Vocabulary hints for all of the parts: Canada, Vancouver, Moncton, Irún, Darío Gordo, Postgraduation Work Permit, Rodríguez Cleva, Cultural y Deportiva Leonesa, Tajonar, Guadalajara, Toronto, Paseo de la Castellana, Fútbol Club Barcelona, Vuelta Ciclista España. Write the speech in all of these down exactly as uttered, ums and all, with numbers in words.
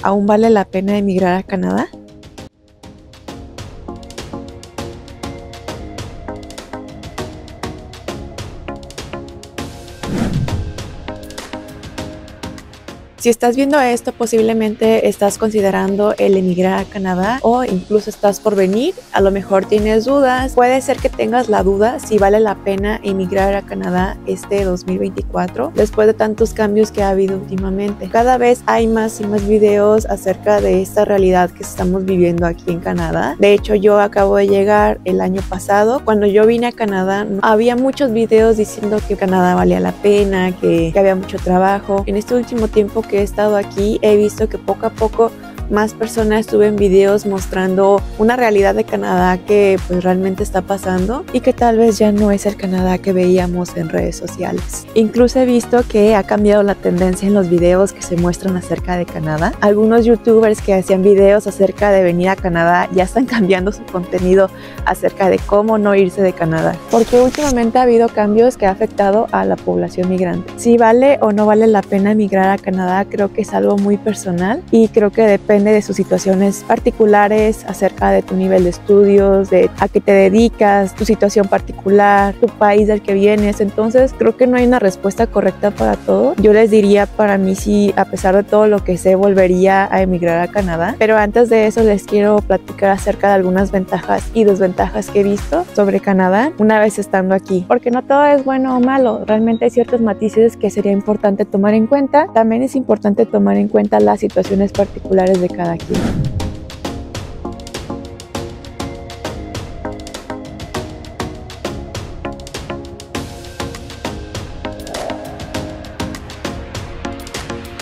¿Aún vale la pena emigrar a Canadá? Si estás viendo esto, posiblemente estás considerando el emigrar a Canadá o incluso estás por venir. A lo mejor tienes dudas. Puede ser que tengas la duda si vale la pena emigrar a Canadá este dos mil veinticuatro después de tantos cambios que ha habido últimamente. Cada vez hay más y más videos acerca de esta realidad que estamos viviendo aquí en Canadá. De hecho, yo acabo de llegar el año pasado. Cuando yo vine a Canadá, había muchos videos diciendo que Canadá valía la pena, que, que había mucho trabajo. En este último tiempo que he estado aquí, he visto que poco a poco más personas suben videos mostrando una realidad de Canadá que pues realmente está pasando y que tal vez ya no es el Canadá que veíamos en redes sociales. Incluso he visto que ha cambiado la tendencia en los videos que se muestran acerca de Canadá. Algunos youtubers que hacían videos acerca de venir a Canadá ya están cambiando su contenido acerca de cómo no irse de Canadá, porque últimamente ha habido cambios que ha afectado a la población migrante. Si vale o no vale la pena emigrar a Canadá creo que es algo muy personal y creo que depende de sus situaciones particulares, acerca de tu nivel de estudios, de a qué te dedicas, tu situación particular, tu país del que vienes. Entonces creo que no hay una respuesta correcta para todo. Yo les diría, para mí sí, a pesar de todo lo que sé, volvería a emigrar a Canadá. Pero antes de eso les quiero platicar acerca de algunas ventajas y desventajas que he visto sobre Canadá una vez estando aquí, porque no todo es bueno o malo. Realmente hay ciertos matices que sería importante tomar en cuenta. También es importante tomar en cuenta las situaciones particulares de cada quien.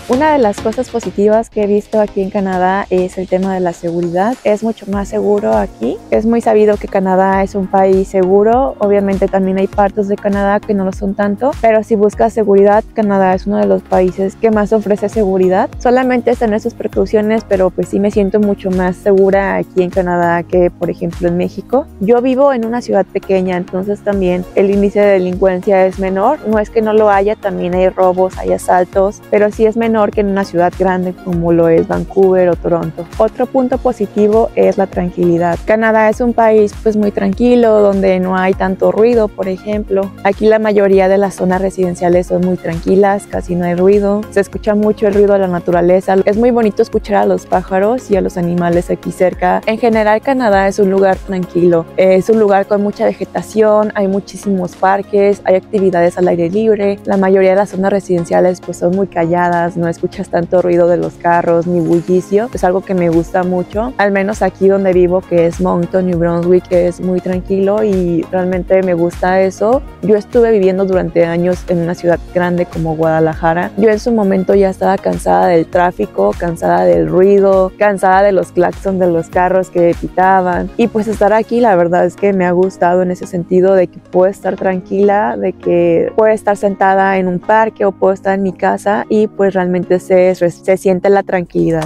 Una de las cosas positivas que he visto aquí en Canadá es el tema de la seguridad. Es mucho más seguro aquí. Es muy sabido que Canadá es un país seguro. Obviamente también hay partes de Canadá que no lo son tanto, pero si buscas seguridad, Canadá es uno de los países que más ofrece seguridad. Solamente están esas precauciones, pero pues sí me siento mucho más segura aquí en Canadá que, por ejemplo, en México. Yo vivo en una ciudad pequeña, entonces también el índice de delincuencia es menor. No es que no lo haya, también hay robos, hay asaltos, pero sí es menor que en una ciudad grande como lo es Vancouver o Toronto. Otro punto positivo es la tranquilidad. Canadá es un país pues muy tranquilo, donde no hay tanto ruido, por ejemplo. Aquí la mayoría de las zonas residenciales son muy tranquilas, casi no hay ruido. Se escucha mucho el ruido de la naturaleza. Es muy bonito escuchar a los pájaros y a los animales aquí cerca. En general, Canadá es un lugar tranquilo. Es un lugar con mucha vegetación, hay muchísimos parques, hay actividades al aire libre. La mayoría de las zonas residenciales pues son muy calladas, no No escuchas tanto ruido de los carros ni bullicio. Es algo que me gusta mucho, al menos aquí donde vivo, que es Moncton, New Brunswick, que es muy tranquilo y realmente me gusta eso. Yo estuve viviendo durante años en una ciudad grande como Guadalajara. Yo en su momento ya estaba cansada del tráfico, cansada del ruido, cansada de los claxons de los carros que pitaban, y pues estar aquí la verdad es que me ha gustado en ese sentido de que puedo estar tranquila, de que puedo estar sentada en un parque o puedo estar en mi casa y pues realmente Se, se siente la tranquilidad.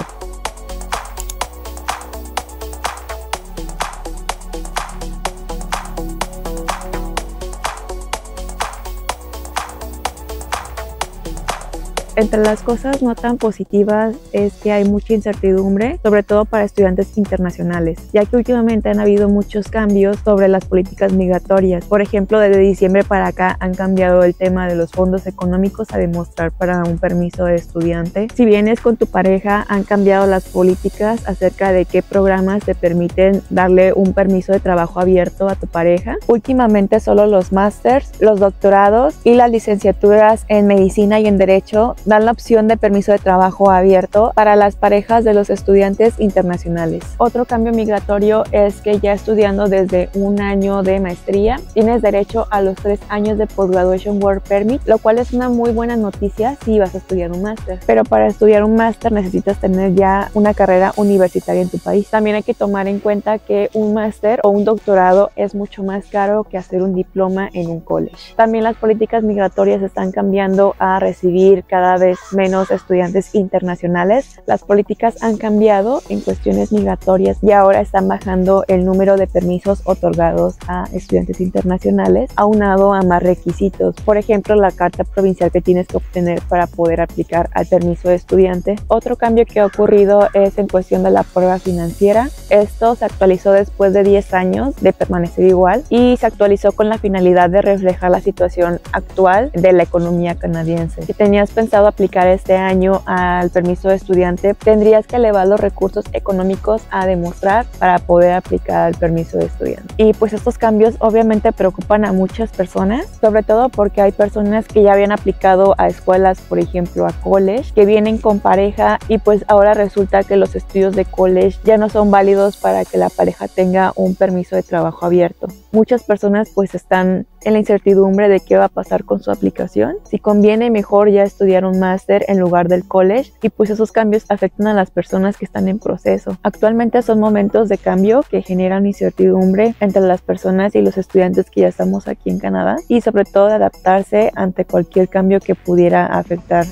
Entre las cosas no tan positivas es que hay mucha incertidumbre, sobre todo para estudiantes internacionales, ya que últimamente han habido muchos cambios sobre las políticas migratorias. Por ejemplo, desde diciembre para acá han cambiado el tema de los fondos económicos a demostrar para un permiso de estudiante. Si vienes con tu pareja, han cambiado las políticas acerca de qué programas te permiten darle un permiso de trabajo abierto a tu pareja. Últimamente solo los másters, los doctorados y las licenciaturas en medicina y en derecho dan la opción de permiso de trabajo abierto para las parejas de los estudiantes internacionales. Otro cambio migratorio es que ya estudiando desde un año de maestría, tienes derecho a los tres años de Postgraduation Work Permit, lo cual es una muy buena noticia si vas a estudiar un máster. Pero para estudiar un máster necesitas tener ya una carrera universitaria en tu país. También hay que tomar en cuenta que un máster o un doctorado es mucho más caro que hacer un diploma en un college. También las políticas migratorias están cambiando a recibir cada vez menos estudiantes internacionales. Las políticas han cambiado en cuestiones migratorias y ahora están bajando el número de permisos otorgados a estudiantes internacionales, aunado a más requisitos. Por ejemplo, la carta provincial que tienes que obtener para poder aplicar al permiso de estudiante. Otro cambio que ha ocurrido es en cuestión de la prueba financiera. Esto se actualizó después de diez años de permanecer igual y se actualizó con la finalidad de reflejar la situación actual de la economía canadiense. Si tenías pensado aplicar este año al permiso de estudiante, tendrías que elevar los recursos económicos a demostrar para poder aplicar al permiso de estudiante. Y pues estos cambios obviamente preocupan a muchas personas, sobre todo porque hay personas que ya habían aplicado a escuelas, por ejemplo a college, que vienen con pareja y pues ahora resulta que los estudios de college ya no son válidos para que la pareja tenga un permiso de trabajo abierto. Muchas personas pues están en la incertidumbre de qué va a pasar con su aplicación, si conviene mejor ya estudiar un máster en lugar del college, y pues esos cambios afectan a las personas que están en proceso. Actualmente son momentos de cambio que generan incertidumbre entre las personas y los estudiantes que ya estamos aquí en Canadá, y sobre todo de adaptarse ante cualquier cambio que pudiera afectar.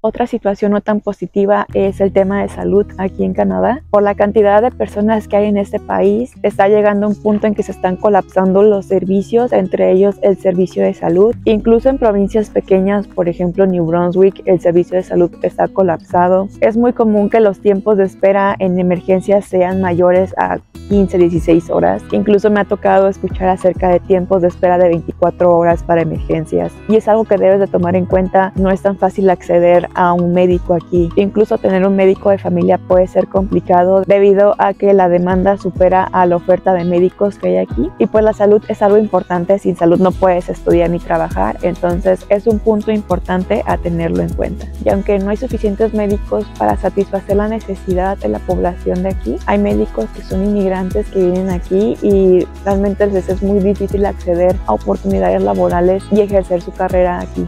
Otra situación no tan positiva es el tema de salud aquí en Canadá. Por la cantidad de personas que hay en este país, está llegando a un punto en que se están colapsando los servicios, entre ellos el servicio de salud. Incluso en provincias pequeñas, por ejemplo New Brunswick, el servicio de salud está colapsado. Es muy común que los tiempos de espera en emergencias sean mayores a quince, dieciséis horas. Incluso me ha tocado escuchar acerca de tiempos de espera de veinticuatro horas para emergencias. Y es algo que debes de tomar en cuenta. No es tan fácil acceder a un médico aquí. Incluso tener un médico de familia puede ser complicado debido a que la demanda supera a la oferta de médicos que hay aquí. Y pues la salud es algo importante. Sin salud no puedes estudiar ni trabajar. Entonces es un punto importante a tenerlo en cuenta. Y aunque no hay suficientes médicos para satisfacer la necesidad de la población de aquí, hay médicos que son inmigrantes que vienen aquí y realmente les es muy difícil acceder a oportunidades laborales y ejercer su carrera aquí.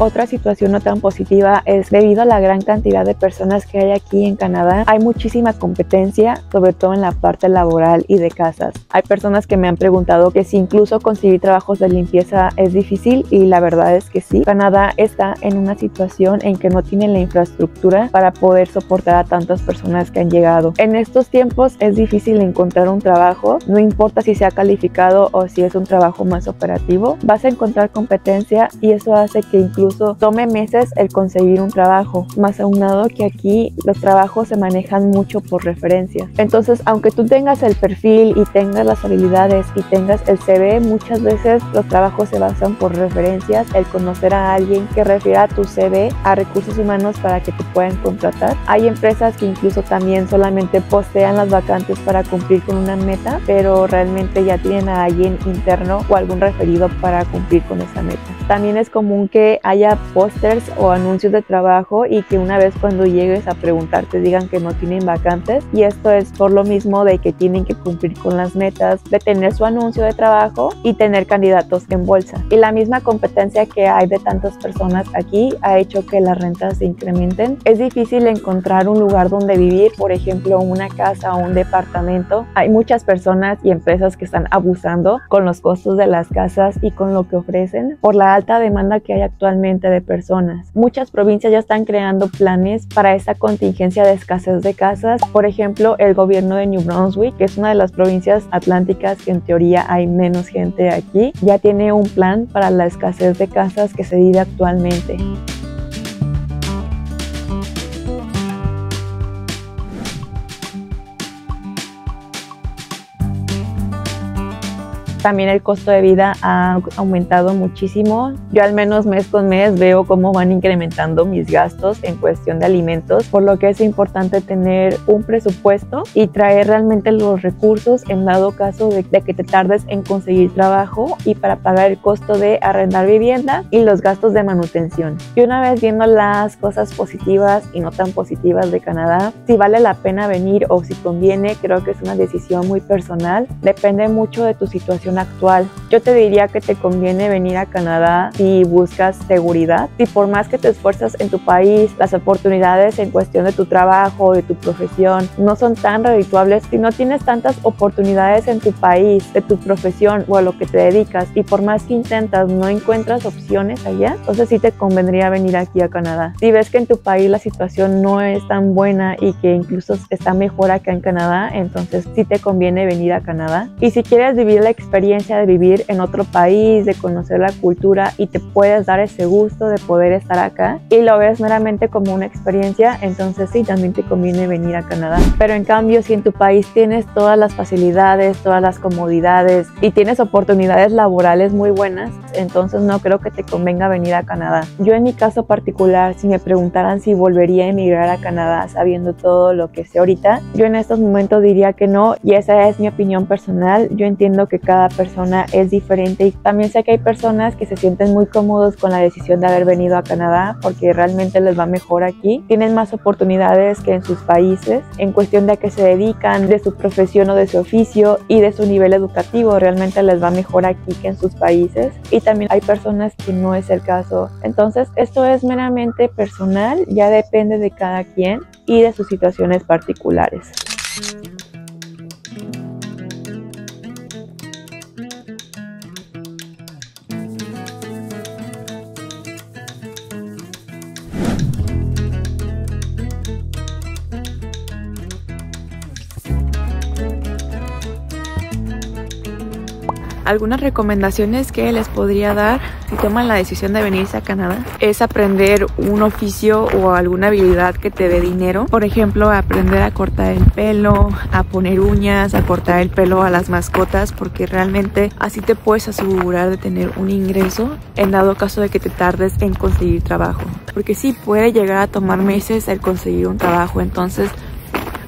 Otra situación no tan positiva es debido a la gran cantidad de personas que hay aquí en Canadá. Hay muchísima competencia, sobre todo en la parte laboral y de casas. Hay personas que me han preguntado que si incluso conseguir trabajos de limpieza es difícil, y la verdad es que sí. Canadá está en una situación en que no tiene la infraestructura para poder soportar a tantas personas que han llegado. En estos tiempos es difícil encontrar un trabajo, no importa si sea calificado o si es un trabajo más operativo, vas a encontrar competencia y eso hace que incluso Incluso tome meses el conseguir un trabajo, más aunado que aquí los trabajos se manejan mucho por referencias. Entonces, aunque tú tengas el perfil y tengas las habilidades y tengas el C V, muchas veces los trabajos se basan por referencias, el conocer a alguien que refiera a tu C V a recursos humanos para que te puedan contratar. Hay empresas que incluso también solamente postean las vacantes para cumplir con una meta, pero realmente ya tienen a alguien interno o algún referido para cumplir con esa meta. También es común que hay haya pósters o anuncios de trabajo y que una vez cuando llegues a preguntar te digan que no tienen vacantes, y esto es por lo mismo de que tienen que cumplir con las metas de tener su anuncio de trabajo y tener candidatos en bolsa. Y la misma competencia que hay de tantas personas aquí ha hecho que las rentas se incrementen. Es difícil encontrar un lugar donde vivir, por ejemplo una casa o un departamento. Hay muchas personas y empresas que están abusando con los costos de las casas y con lo que ofrecen por la alta demanda que hay actualmente de personas. Muchas provincias ya están creando planes para esta contingencia de escasez de casas. Por ejemplo, el gobierno de New Brunswick, que es una de las provincias atlánticas que en teoría hay menos gente aquí, ya tiene un plan para la escasez de casas que se vive actualmente. También el costo de vida ha aumentado muchísimo. Yo al menos mes con mes veo cómo van incrementando mis gastos en cuestión de alimentos, por lo que es importante tener un presupuesto y traer realmente los recursos en dado caso de, de que te tardes en conseguir trabajo y para pagar el costo de arrendar vivienda y los gastos de manutención. Y una vez viendo las cosas positivas y no tan positivas de Canadá, si vale la pena venir o si conviene, creo que es una decisión muy personal. Depende mucho de tu situación actual. Yo te diría que te conviene venir a Canadá si buscas seguridad. Si por más que te esfuerzas en tu país, las oportunidades en cuestión de tu trabajo, de tu profesión, no son tan redituables, si no tienes tantas oportunidades en tu país, de tu profesión o a lo que te dedicas, y por más que intentas no encuentras opciones allá, entonces sí te convendría venir aquí a Canadá. Si ves que en tu país la situación no es tan buena y que incluso está mejor acá en Canadá, entonces sí te conviene venir a Canadá. Y si quieres vivir la experiencia de vivir en otro país, de conocer la cultura y te puedes dar ese gusto de poder estar acá y lo ves meramente como una experiencia, entonces sí, también te conviene venir a Canadá. Pero en cambio, si en tu país tienes todas las facilidades, todas las comodidades y tienes oportunidades laborales muy buenas, entonces no creo que te convenga venir a Canadá. Yo en mi caso particular, si me preguntaran si volvería a emigrar a Canadá sabiendo todo lo que sé ahorita, yo en estos momentos diría que no, y esa es mi opinión personal. Yo entiendo que cada persona es diferente y también sé que hay personas que se sienten muy cómodos con la decisión de haber venido a Canadá porque realmente les va mejor aquí, tienen más oportunidades que en sus países en cuestión de a qué se dedican, de su profesión o de su oficio y de su nivel educativo, realmente les va mejor aquí que en sus países, y también hay personas que no es el caso. Entonces esto es meramente personal, ya depende de cada quien y de sus situaciones particulares. Algunas recomendaciones que les podría dar si toman la decisión de venirse a Canadá es aprender un oficio o alguna habilidad que te dé dinero. Por ejemplo, aprender a cortar el pelo, a poner uñas, a cortar el pelo a las mascotas, porque realmente así te puedes asegurar de tener un ingreso en dado caso de que te tardes en conseguir trabajo. Porque sí puede llegar a tomar meses el conseguir un trabajo, entonces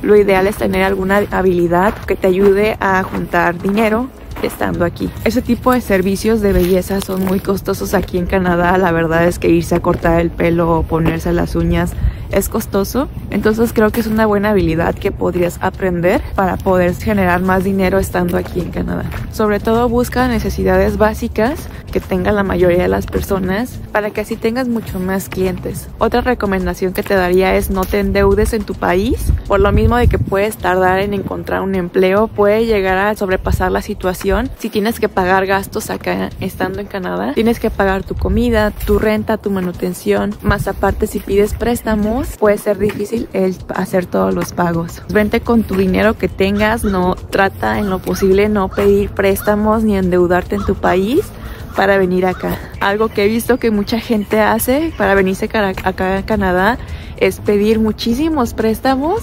lo ideal es tener alguna habilidad que te ayude a juntar dinero estando aquí. Ese tipo de servicios de belleza son muy costosos aquí en Canadá. La verdad es que irse a cortar el pelo o ponerse las uñas es costoso, entonces creo que es una buena habilidad que podrías aprender para poder generar más dinero estando aquí en Canadá. Sobre todo busca necesidades básicas que tengan la mayoría de las personas para que así tengas mucho más clientes. Otra recomendación que te daría es no te endeudes en tu país, por lo mismo de que puedes tardar en encontrar un empleo, puede llegar a sobrepasar la situación si tienes que pagar gastos acá estando en Canadá. Tienes que pagar tu comida, tu renta, tu manutención, más aparte si pides préstamos puede ser difícil el hacer todos los pagos. Vente con tu dinero que tengas, no trata en lo posible no pedir préstamos ni endeudarte en tu país para venir acá. Algo que he visto que mucha gente hace para venirse acá a Canadá es pedir muchísimos préstamos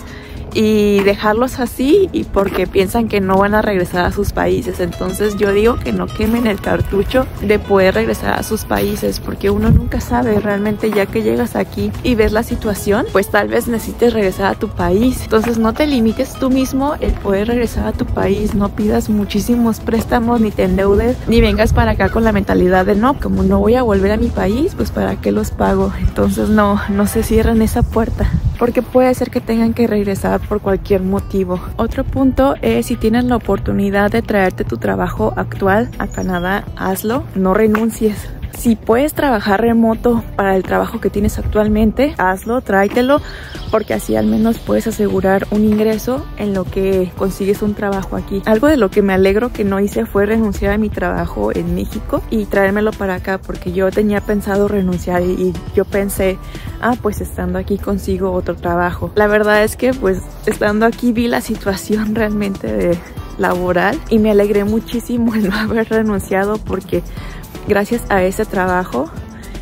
y dejarlos así, y porque piensan que no van a regresar a sus países. Entonces yo digo que no quemen el cartucho de poder regresar a sus países, porque uno nunca sabe realmente ya que llegas aquí y ves la situación, pues tal vez necesites regresar a tu país. Entonces no te limites tú mismo el poder regresar a tu país, no pidas muchísimos préstamos ni te endeudes, ni vengas para acá con la mentalidad de no, como no voy a volver a mi país, pues para qué los pago. Entonces no, no se cierran esa puerta, porque puede ser que tengan que regresar por cualquier motivo. Otro punto es si tienes la oportunidad de traerte tu trabajo actual a Canadá, hazlo, no renuncies. Si puedes trabajar remoto para el trabajo que tienes actualmente, hazlo, tráetelo, porque así al menos puedes asegurar un ingreso en lo que consigues un trabajo aquí. Algo de lo que me alegro que no hice fue renunciar a mi trabajo en México y traérmelo para acá, porque yo tenía pensado renunciar y, y yo pensé, ah, pues estando aquí consigo otro trabajo. La verdad es que pues estando aquí vi la situación realmente de laboral y me alegré muchísimo el no haber renunciado, porque gracias a ese trabajo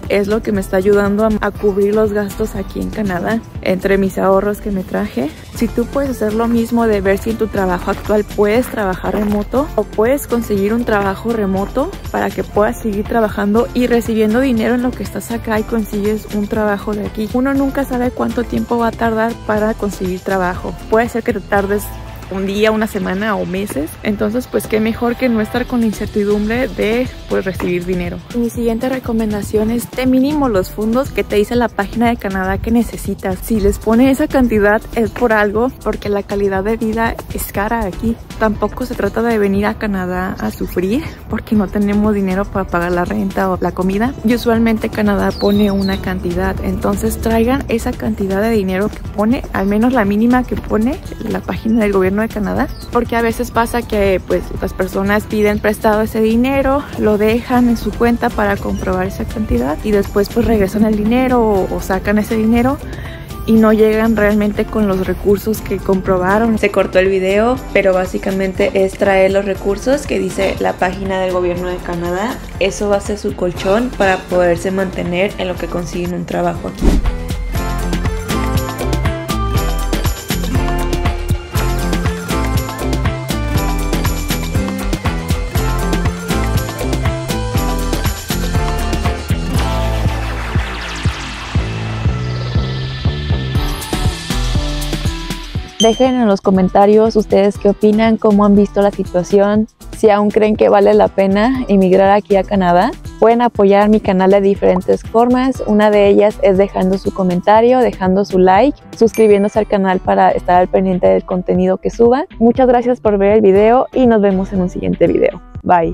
es lo que me está ayudando a, a cubrir los gastos aquí en Canadá, entre mis ahorros que me traje. Si tú puedes hacer lo mismo de ver si en tu trabajo actual puedes trabajar remoto o puedes conseguir un trabajo remoto para que puedas seguir trabajando y recibiendo dinero en lo que estás acá y consigues un trabajo de aquí. Uno nunca sabe cuánto tiempo va a tardar para conseguir trabajo. Puede ser que te tardes un día, una semana o meses. Entonces pues qué mejor que no estar con la incertidumbre de pues recibir dinero. Mi siguiente recomendación es de mínimo los fondos que te dice la página de Canadá que necesitas. Si les pone esa cantidad es por algo, porque la calidad de vida es cara aquí. Tampoco se trata de venir a Canadá a sufrir porque no tenemos dinero para pagar la renta o la comida. Y usualmente Canadá pone una cantidad, entonces traigan esa cantidad de dinero que pone, al menos la mínima que pone la página del gobierno de Canadá, porque a veces pasa que pues las personas piden prestado ese dinero, lo dejan en su cuenta para comprobar esa cantidad y después pues regresan el dinero o, o sacan ese dinero y no llegan realmente con los recursos que comprobaron. Se cortó el video, pero básicamente es traer los recursos que dice la página del gobierno de Canadá. Eso va a ser su colchón para poderse mantener en lo que consiguen un trabajo aquí. Dejen en los comentarios ustedes qué opinan, cómo han visto la situación, si aún creen que vale la pena emigrar aquí a Canadá. Pueden apoyar mi canal de diferentes formas, una de ellas es dejando su comentario, dejando su like, suscribiéndose al canal para estar al pendiente del contenido que suba. Muchas gracias por ver el video y nos vemos en un siguiente video. Bye.